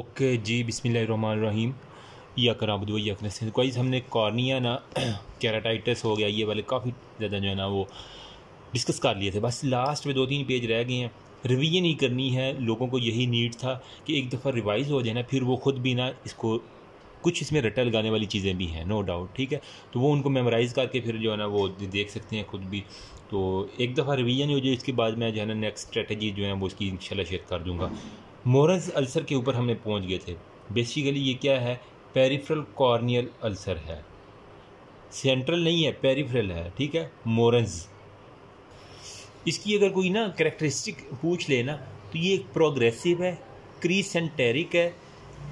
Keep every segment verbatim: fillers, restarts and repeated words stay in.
Okay जी, बिस्मिल्लाहिर्रहमानिर्रहीम। या कराबुद वही अकन गाइस, हमने कॉर्निया ना केराटाइटिस हो गया, ये वाले काफ़ी ज़्यादा जो है ना वो डिस्कस कर लिए थे। बस लास्ट में दो तीन पेज रह गए हैं, रिवीजन ही करनी है। लोगों को यही नीड था कि एक दफ़ा रिवाइज़ हो जाए ना, फिर वो ख़ुद भी ना इसको कुछ इसमें रटा लगाने वाली चीज़ें भी हैं, नो डाउट, ठीक है। तो वो उनको मेमोराइज़ करके फिर जो है ना वो देख सकते हैं खुद भी। तो एक दफ़ा रिवीजन हो जाए, इसके बाद मैं जो है ना नेक्स्ट स्ट्रेटजी जो है वो उसकी इंशाल्लाह शेयर कर दूँगा। मोरेंस अल्सर के ऊपर हमने पहुँच गए थे। बेसिकली ये क्या है, पेरिफेरल कॉर्नियल अल्सर है, सेंट्रल नहीं है, पेरिफेरल है, ठीक है। मोरेंस इसकी अगर कोई ना करैक्टरिस्टिक पूछ ले ना, तो ये एक प्रोग्रेसिव है, क्रीसेंटेरिक है,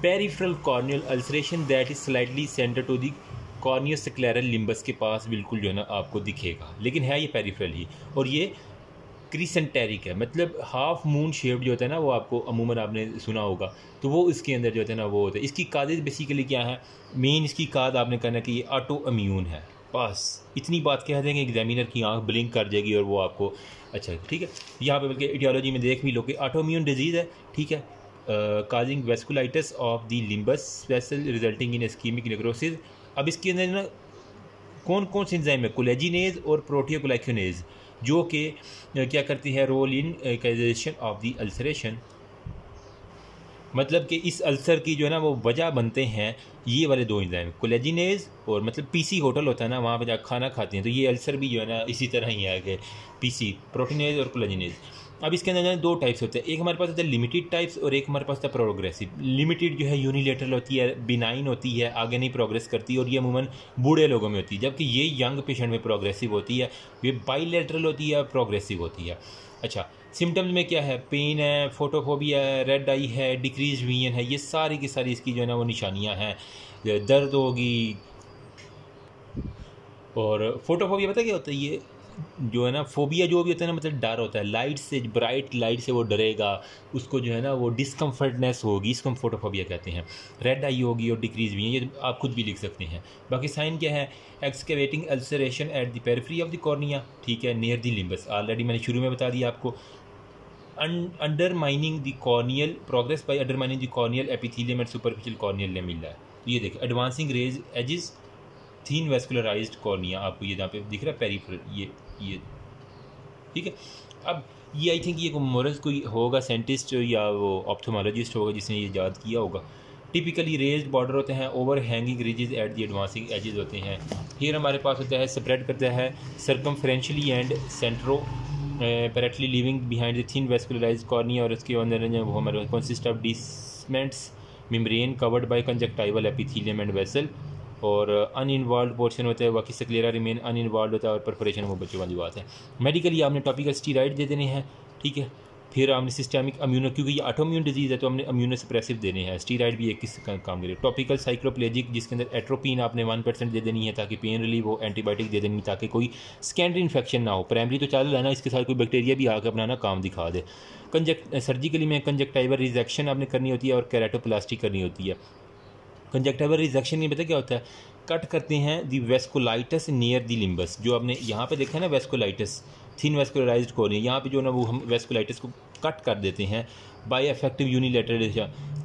peripheral corneal ulceration that is slightly centre to the corneoscleral limbus के पास बिल्कुल जो है ना आपको दिखेगा, लेकिन है ये पेरिफेरल ही। और ये क्रीसेंटेरिक है, मतलब हाफ मून शेप्ड जो होता है ना वो आपको अमूमन आपने सुना होगा, तो वो इसके अंदर जो होता है ना वो होता है। इसकी काजेज बेसिकली क्या है, मेन इसकी काज आपने कहना कि ये ऑटो अम्यून है, बस इतनी बात कह देंगे एग्जामिनर की आंख ब्लिंक कर जाएगी और वो आपको अच्छा, ठीक है। यहाँ पे बल्कि आइडियोलॉजी में देख भी लो कि ऑटो अम्यून डिजीज़ है, ठीक है, causing vasculitis of the limbus special resulting in ischaemic necrosis. अब इसके अंदर ना कौन कौन से एंजाइम है, कोलेजिनेज और प्रोटियोकोलाइकोनेज, जो कि क्या करती है role in causation of the ulceration, मतलब कि इस अल्सर की जो है ना वो वजह बनते हैं ये वाले दो एंजाइम, कोलेजिनेज और मतलब पीसी होटल होता है ना वहाँ पर जाकर खाना खाते हैं, तो ये अल्सर भी जो है ना इसी तरह ही आगे पीसी प्रोटीनेज और कोलेजिनेज। अब इसके अंदर दो टाइप्स होते हैं, एक हमारे पास होता है लिमिटेड टाइप्स और एक हमारे पास होता है प्रोग्रेसिव। लिमिटेड जो है यूनिलेटरल होती है, बिनाइन होती है, आगे नहीं प्रोग्रेस करती, और ये अमूमन बूढ़े लोगों में होती है, जबकि ये यंग पेशेंट में प्रोग्रेसिव होती है। ये बाईलेटरल होती है, प्रोग्रेसिव होती है। अच्छा, सिम्टम्स में क्या है, पेन है, फोटोफोबिया है, रेड आई है, डिक्रीज विजन है, ये सारी की सारी इसकी जो है ना वो निशानियाँ हैं। दर्द होगी, और फोटोफोबिया पता क्या होता है, ये जो है ना फोबिया जो भी होता है ना मतलब डर होता है, लाइट से, ब्राइट लाइट से वो डरेगा, उसको जो है ना वो डिस्कम्फर्टनेस होगी, इसको हम फोटोफोबिया कहते हैं। रेड आई होगी और डिक्रीज भी है, ये आप खुद भी लिख सकते हैं। बाकी साइन क्या है, excavating ulceration at the periphery of the cornea, ठीक है, नियर द लिम्बस, ऑलरेडी मैंने शुरू में बता दिया आपको। Undermining the corneal progress by undermining the corneal epithelium and superficial corneal lamella मिल रहा है, तो ये देखिए advancing raised edges thin vascularised cornea, आपको ये जहाँ पे दिख रहा है पेरिफेरल, ये ये ठीक है। अब ये आई थिंक ये को मोरेंस कोई होगा साइंटिस्ट या वो ऑप्थोमोलॉजिस्ट होगा जिसने ये याद किया होगा। टिपिकली रेज्ड बॉर्डर होते हैं, overhanging ridges at the advancing edges होते हैं। हेयर हमारे पास होता है, स्प्रेड करता है circumferentially and centripetally, living behind the thin vascularized cornea, और इसके अंदर वो हमारे consist of Descemet's membrane covered by conjunctival epithelium and vessel, और अनइन्वॉल्व पोर्शन होता है, बाकी सक्लेरा रिमेन अनइन्वॉल्व होता है, और परफोरेशन वो बच्चों वाली बात है। मेडिकली आपने टॉपिकल स्टीराइड दे देने हैं, ठीक है, फिर आपने सिस्टेमिक अम्यूनो, क्योंकि ये ऑटोम्यून डिजीज़ है तो हमने अम्यूनो सप्रेसिव देने हैं, स्टीराइड भी एक किस का काम करे। टॉपिकल साइक्लोप्लेजिक जिसके अंदर एट्रोपिन आपने वन परसेंट दे देनी है ताकि पेन रिलीव हो, एंटीबायोटिक दे देनी ताकि कोई सेकेंडरी इन्फेक्शन ना हो, प्राइमरी तो चालू रहना, इसके साथ कोई बैक्टीरिया भी आकर अपना ना काम दिखा दे। कंजक्ट सर्जिकली में कंजक्टाइवल रिजेक्शन आपने करनी होती है और केराटोप्लास्टी करनी होती है। कंजक्टिवल रिजेक्शन में पता क्या होता है, कट करते हैं the vasculitis near the limbus, जो आपने यहाँ पे देखा है ना वेस्कुलाइटिस थिन वेस्कुलराइज्ड कॉर्निया, यहाँ पे जो ना वो हम वेस्कुलाइटिस को कट कर देते हैं बाय इफेक्टिव यूनिलेटरल,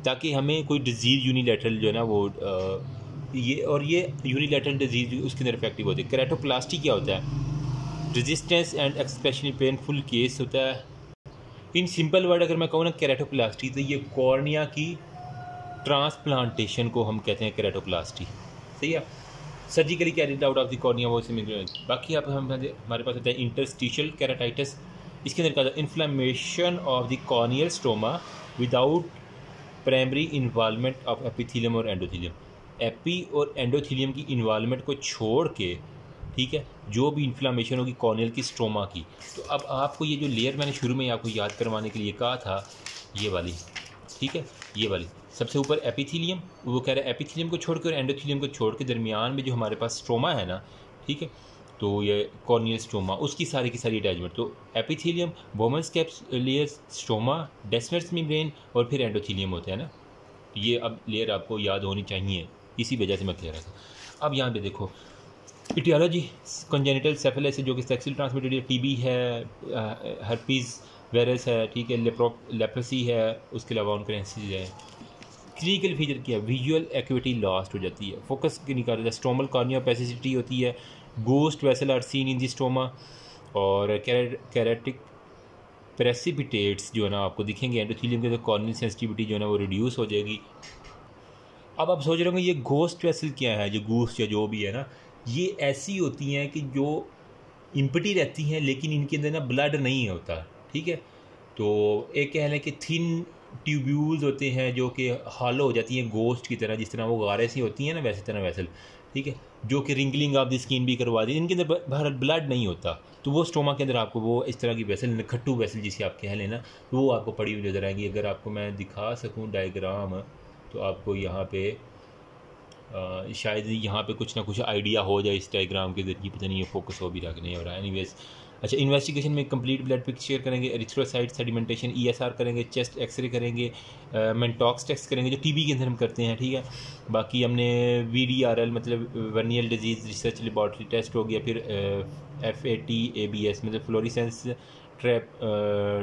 ताकि हमें कोई डिजीज़ यूनिलेटरल जो है ना वो आ, ये और ये यूनिलेटरल डिजीज़ उसके अंदर इफेक्टिव होती है। केराटोप्लास्टी क्या होता है, resistance and exceptionally painful case होता है। इन सिंपल वर्ड अगर मैं कहूँ ना केराटोप्लास्टी, तो ये कॉर्निया की ट्रांसप्लांटेशन को हम कहते हैं केराटोप्लास्टी, सही है। Surgically carried out of the cornea वो सिम। बाकी आप हम हमारे पास होता है इंटरस्टिशियल केराटाइटिस, इसके अंदर कहता है inflammation of the corneal stroma without primary involvement of epithelium और एंडोथीलियम, एपी और एंडोथीलियम की इन्वालमेंट को छोड़ के, ठीक है, जो भी इन्फ्लामेशन होगी कॉर्नियल की स्ट्रोमा की। तो अब आपको ये जो लेयर मैंने शुरू में आपको याद करवाने के लिए कहा था, ये वाली, ठीक है, ये वाली सबसे ऊपर एपिथीलियम, वो कह रहा है एपिथीलियम को छोड़ के और एंडोथीलियम को छोड़ के दरमियान में जो हमारे पास स्ट्रोमा है ना, ठीक है, तो ये कॉर्नियल स्ट्रोमा, उसकी सारी की सारी अटैचमेंट, तो epithelium, Bowman's caps layers, stroma, Descemet's membrane, और फिर एंडोथीलियम होता है ना। ये अब लेयर आपको याद होनी चाहिए, इसी वजह से मैं कह रहा था। अब यहाँ पर देखो इटियोलॉजी, कंजेनिटल सेफेलाइटिस जो कि सेक्सुअली ट्रांसमिटेड, टीबी है, हर्पीज़ वायरस है, ठीक है, लेप्रोसी है, उसके अलावा उनके है क्लिनिकल फीचर क्या है, विजुअल एक्टिविटी लॉस्ट हो जाती है, फोकस नहीं कर जाता, स्टोमल कॉर्निया ओपेसिसिटी होती है, ghost vessel are seen in the stroma, और कैरेटिक प्रेसिपिटेट्स जो है ना आपको दिखेंगे एंडोथेलियम के, तो कॉर्नियल सेंसिटिविटी जो है ना वो रिड्यूस हो जाएगी। अब आप सोच रहे होंगे ये गोस्ट वेसल क्या है, जो गोस्ट या जो भी है ना, ये ऐसी होती हैं कि जो इम्पटी रहती हैं लेकिन इनके अंदर ना ब्लड नहीं होता, ठीक है। तो एक कह लें कि थिन ट्यूब्यूल्स होते हैं जो कि हॉलो हो जाती हैं गोस्ट की तरह, जिस तरह वो गारे सी होती हैं ना वैसे तरह वैसल, ठीक है, जो कि रिंगलिंग आप दी स्किन भी करवा दी, इनके अंदर ब्लड नहीं होता, तो वो स्टोमा के अंदर आपको वो इस तरह की वैसल खट्टू वैसल जिसे आप कह लेना, तो वो आपको पड़ी हुई नजर आएगी। अगर आपको मैं दिखा सकूँ डायग्राम तो आपको यहाँ पे आ, शायद यहाँ पे कुछ ना कुछ आइडिया हो जाए इस डायग्राम के जरिए, पता नहीं ये फोकस हो भी रहा नहीं हो रहा है। एनीवेज, अच्छा, इन्वेस्टिगेशन में कंप्लीट ब्लड पिक्चर करेंगे, एरिथ्रोसाइट सेडिमेंटेशन ईएसआर करेंगे, चेस्ट एक्सरे करेंगे, मेंटॉक्स टेस्ट करेंगे जो टीबी के अंदर हम करते हैं, ठीक है। बाकी हमने वीडीआरएल मतलब venereal disease research laboratory test हो गया, फिर एफएटीएबीएस मतलब fluorescence trep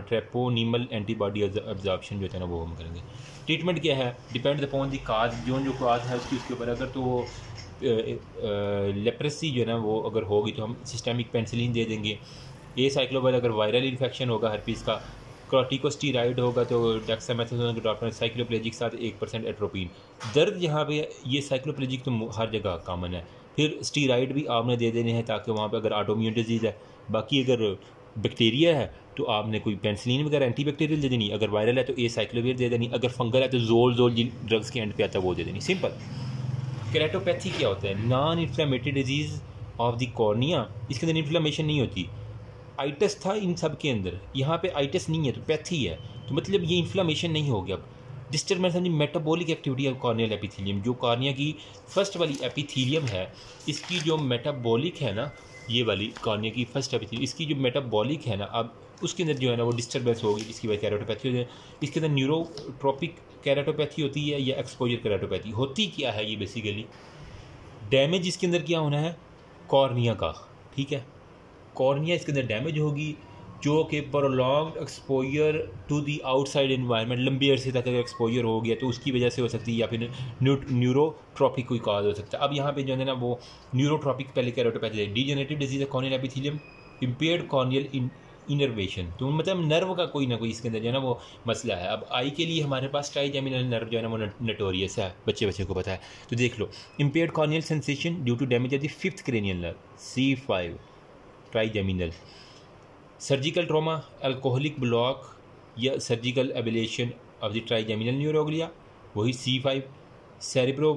treponemal antibody absorption जो है ना वो हम करेंगे। ट्रीटमेंट क्या है, डिपेंड्स अपॉन दी काज, जो जो काज है उसकी उसके ऊपर। अगर तो लेप्रेसी जो है ना वो अगर होगी तो हम सिस्टेमिक पेंसिलिन दे देंगे, ए साइक्लोबल अगर वायरल इन्फेक्शन होगा हर्पीस का, कॉर्टिकोस्टेरॉइड होगा तो डेक्सामेथासोन के ड्रॉपलेट, साइक्लोप्लेजिक साथ एक परसेंट एट्रोपिन। दर्द यहाँ पे ये साइक्लोप्लेजिक तो हर जगह कामन है, फिर स्टीराइड भी आपने दे देने हैं ताकि वहाँ पर अगर ऑटोम्यून डिजीज़ है, बाकी अगर बैक्टीरिया है तो आपने कोई पेंसिलिन वगैरह एंटीबैक्टीरियल दे देनी, अगर वायरल है तो ए साइक्लोविर दे देनी, अगर फंगल है तो जोल जोल जिन ड्रग्स के एंड पे आता है वो दे देनी, सिंपल। केराटोपैथी क्या होता है, non inflammatory disease of the cornea, इसके अंदर इन्फ्लेमेशन नहीं होती। आइटस था इन सब के अंदर, यहाँ पे आइटस नहीं है तो पैथी है, तो मतलब ये इन्फ्लेमेशन नहीं हो गया। अब disturbance of the metabolic activity of corneal epithelium, जो कॉर्निया की फर्स्ट वाली एपिथीलियम है इसकी जो मेटाबॉलिक है ना, ये वाली कॉर्निया की फर्स्ट एपिथीलियम इसकी जो मेटाबॉलिक है ना, अब उसके अंदर जो है ना वो डिस्टर्बेंस होगी, इसकी वजह कैरेटोपैथी हो जाए। इसके अंदर न्यूरोट्रॉपिक कैरेटोपैथी होती है या एक्सपोजर कैरेटोपैथी होती क्या है, ये बेसिकली डैमेज इसके अंदर क्या होना है कॉर्निया का, ठीक है, कॉर्निया इसके अंदर डैमेज होगी जो कि prolong exposure to the outside environment, लंबी अरसे तक अगर एक्सपोजर हो गया तो उसकी वजह से हो सकती है, या फिर न्यूरोट्रॉपिक कोई काज हो सकता है। अब यहाँ पे जो है ना वो न्यूरोट्रॉपिक पहले कैरेटोपैथी, डीजेनरेटिव डिजीज है corneal epithelium, impaired corneal innervation, तो मतलब नर्व का कोई ना कोई इसके अंदर जो है ना वो मसला है। अब आई के लिए हमारे पास ट्राइजेमिनल नर्व जो है ना वो नटोरियस है, बच्चे बच्चे को पता है, तो देख लो impaired corneal sensation due to damage of the fifth cranial nerve C five trigeminal, surgical trauma, alcoholic block या surgical ablation of the trigeminal neuroglia, वही C five, cerebro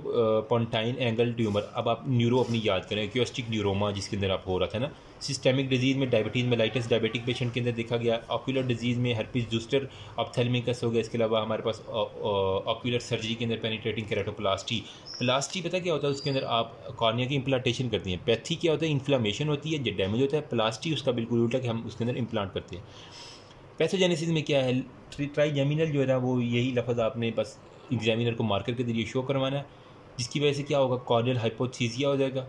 pontine angle tumour, अब आप न्यूरो अपनी याद करें, क्योस्टिक neuroma जिसके अंदर आप हो रहा था ना, सिस्टेमिक डिजीज़ में डायबिटीज़ मेलाइटिस डायबिटिक पेशेंट के अंदर देखा गया, ऑक्यूलर डिजीज़ में हर्पीस जूस्टर ऑप्थेल्मिकस हो गया, इसके अलावा हमारे पास ऑक्यूलर सर्जरी के अंदर पेनिट्रेटिंग केराटोप्लास्टी, प्लास्टी पता क्या होता है, उसके अंदर आप कॉर्निया की इम्प्लांटेशन करती हैं। पैथी क्या होता है, इन्फ्लामेशन होती है जो डैमेज होता है, प्लास्टी उसका बिल्कुल उल्टा कि हम उसके अंदर इम्प्लांट करते हैं। पैथोजेनेसिस में क्या है, ट्राइजेमिनल जो है ना वो यही लफ्ज़ आपने बस एग्जामिनर को मार्कर के जरिए शो करवाना है, जिसकी वजह से क्या होगा कॉर्नियल हाइपोथीजिया हो जाएगा,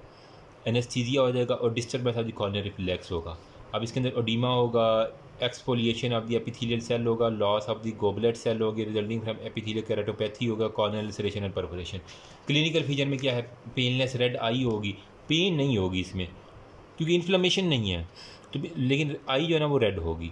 एनेस्थीजिया हो जाएगा और disturbance of the corneal reflex होगा। अब इसके अंदर ओडीमा होगा, exfoliation of the epithelial cell होगा, loss of the goblet cell होगी, रिजल्टिंग फ्रॉम एपिथेलियल केराटोपैथी होगा, corneal laceration and perforation. Clinical feature में क्या है, पेनलेस रेड आई होगी, पेन नहीं होगी इसमें क्योंकि इन्फ्लेमेशन नहीं है, तो लेकिन आई जो है ना वो रेड होगी।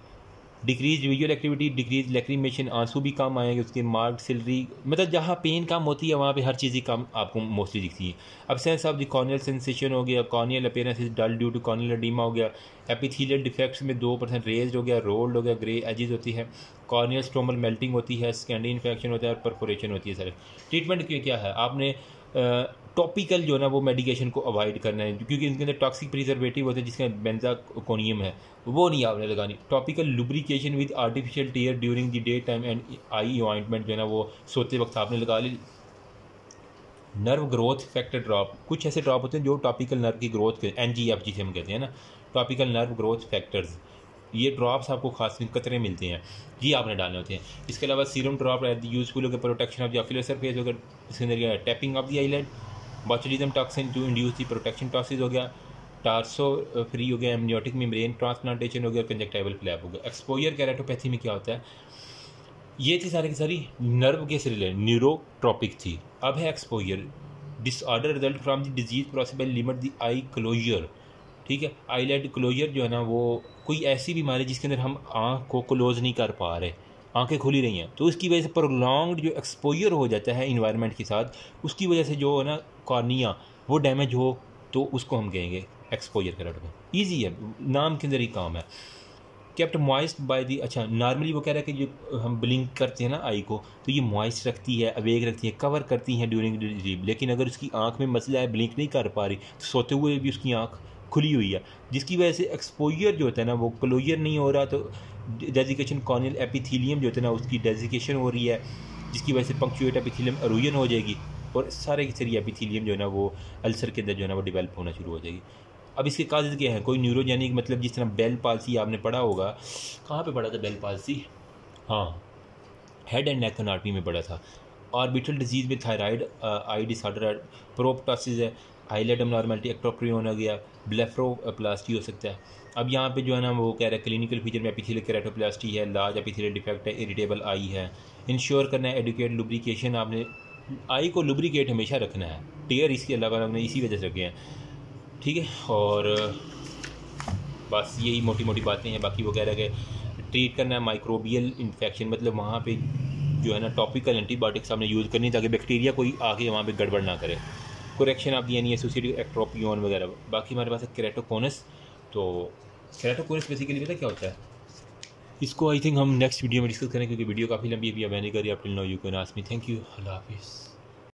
Decrease visual activity, decrease lacrimation, आंसू भी कम आएंगे उसके, मार्क्ड सिलरी मतलब जहाँ पेन कम होती है वहाँ पे हर चीज़ ही कम आपको मोस्टली दिखती है। Absence of the corneal sensation हो गया, corneal appearance is dull due to corneal oedema हो गया, एपिथेलियल डिफेक्ट्स में दो परसेंट रेज्ड हो गया, रोल्ड हो गया, ग्रे एजेस होती है, कॉर्नियल स्ट्रोमल मेल्टिंग होती है, स्कैंडी इन्फेक्शन होता है और परफोरेशन होती है। सर ट्रीटमेंट क्या है, आपने टॉपिकल जो है ना वो मेडिकेशन को अवॉइड करना है क्योंकि इनके अंदर टॉक्सिक प्रिजर्वेटिव होते हैं जिसका बेंजाकोनियम है, वो नहीं आपने लगानी। Topical lubrication with artificial tear during the day time and eye ointment जो है ना वो सोते वक्त आपने लगा ली। नर्व ग्रोथ फैक्टर ड्रॉप, कुछ ऐसे ड्रॉप होते हैं जो टॉपिकल नर्व की ग्रोथ के एन जी एफ जिसे हम कहते हैं ना, टॉपिकल नर्व ग्रोथ फैक्टर्स, ये ड्रॉप्स आपको खास में कतरे मिलते हैं, ये आपने डालने होते हैं। इसके अलावा सीरम ड्रॉप यूजफुल हो गया, protection of the ocular surface हो गया, इसके अंदर tapping of the eyelid, botulism toxin to induce the protection टॉक्सिस हो गया, टार्सो फ्री हो गया, एमनियोटिक मेम्ब्रेन ट्रांसप्लांटेशन हो गया, कंजक्टाइवल फ्लैप हो गया। एक्सपोजर कैरेटोपैथी में क्या होता है, ये थी सारी की सारी नर्व के से रिलेटेड न्यूरोट्रॉपिक थी। अब है exposure disorder result from the disease possible limit the eye closure. ठीक है, आईलेट क्लोजर जो है ना वो कोई ऐसी बीमारी जिसके अंदर हम आँख को क्लोज नहीं कर पा रहे, आंखें खुली रही हैं, तो उसकी वजह से प्रोलॉन्ग्ड जो एक्सपोजर हो जाता है इन्वायरमेंट के साथ, उसकी वजह से जो है ना कॉर्निया वो डैमेज हो, तो उसको हम कहेंगे एक्सपोजर का लड़का। ईजी है, नाम के अंदर ही काम है। केप्ट मॉइस्ट बाय दी, अच्छा नॉर्मली वो कह रहा है कि जो हम ब्लिंक करते हैं ना आई को, तो ये मॉइस्ट रखती है, अवेक रखती है, कवर करती है ड्यूरिंग स्लीप। लेकिन अगर उसकी आंख में मसला है, ब्लिंक नहीं कर पा रही, तो सोते हुए भी उसकी आंख खुली हुई है, जिसकी वजह से एक्सपोजर जो होता है ना वो क्लोजर नहीं हो रहा, तो डेजिकेशन कॉर्नियल एपिथीलियम जो होता है ना उसकी डेजिकेशन हो रही है, जिसकी वजह से पंक्चुएट एपिथीलियम एरोजन हो जाएगी और सारे की सारी एपिथीलियम जो है ना वो अल्सर के अंदर जो है ना वो डेवलप होना शुरू हो जाएगी। अब इसके काज क्या है? कोई न्यूरोजेनिक, मतलब जिस तरह बेल पाल्सी आपने पढ़ा होगा, कहाँ पे पढ़ा था बेल पाल्सी? हाँ, हेड एंड नेक एनाटॉमी में पढ़ा था। ऑर्बिटल डिजीज़ में थायराइड, आई डिसऑर्डर, प्रोपटॉसिस है, आईलेट एबनॉर्मलिटी, एक्टोप्रियन हो गया, ब्लेफरोप्लास्टी हो सकता है। अब यहाँ पे जो है ना वो कह रहा है क्लिनिकल फीचर में एपिथेलियल केराटोप्लास्टी है, लार्ज एपिथेलियल डिफेक्ट है, इरिटेबल आई है। इंश्योर करना है एडुकेट लुब्रिकेशन, आपने आई को लुब्रिकेट हमेशा रखना है, टेयर इसके अलावा हमने इसी वजह से रखे हैं। ठीक है, और बस यही मोटी मोटी बातें हैं। बाकी वो कह रहा है कि ट्रीट करना है माइक्रोबियल इन्फेक्शन, मतलब वहाँ पे जो है ना टॉपिकल एंटीबायोटिक्स आपने यूज़ करनी ताकि बैक्टीरिया कोई आके वहाँ पे गड़बड़ ना करे। करेक्शन आप दी यानी एसोसिएटेड एक्ट्रोपियन वगैरह। बाकी हमारे पास है केराटोकोनस, तो केराटोकोनस बेसिकली पता क्या होता है, इसको आई थिंक हम नेक्स्ट वीडियो में डिस्कस करें, क्योंकि वीडियो काफ़ी लंबी है। अभी मैंने करी आप till now, you can ask me. Thank you, अल्लाह हाफिज़।